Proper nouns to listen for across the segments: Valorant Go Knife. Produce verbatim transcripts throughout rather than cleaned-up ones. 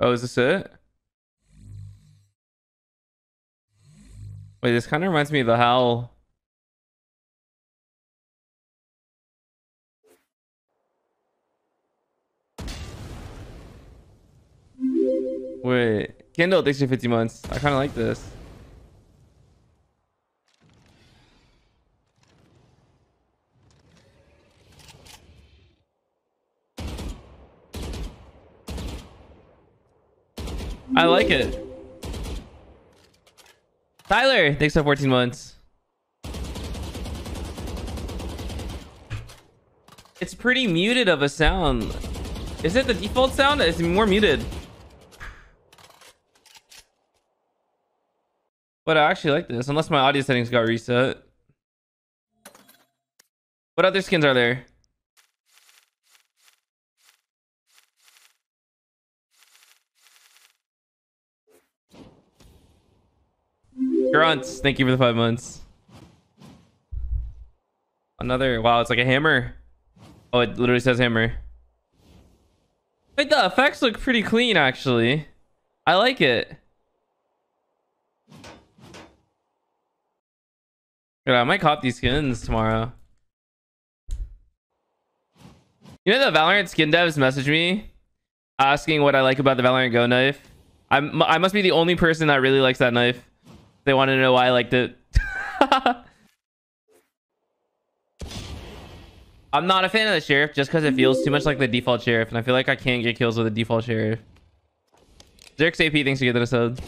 Oh, is this it? Wait, this kind of reminds me of the howl. Wait, Kendall takes you fifty months. I kind of like this. I like it. Tyler takes you fourteen months. It's pretty muted of a sound. Is it the default sound? It's more muted. But I actually like this, unless my audio settings got reset. What other skins are there? Grunts, thank you for the five months. Another, wow, it's like a hammer. Oh, it literally says hammer. Wait, the effects look pretty clean, actually. I like it. I might cop these skins tomorrow. You know, the Valorant skin devs messaged me asking what I like about the Valorant Go Knife. I'm, I must be the only person that really likes that knife. They want to know why I liked it. I'm not a fan of the sheriff just because it feels too much like the default sheriff. And I feel like I can't get kills with the default sheriff. Zerx A P, thanks for getting us out.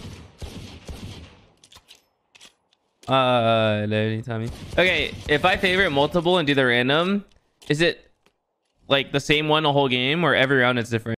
Uh, Tommy. Okay, if I favorite multiple and do the random, is it like the same one a whole game, or every round it's different?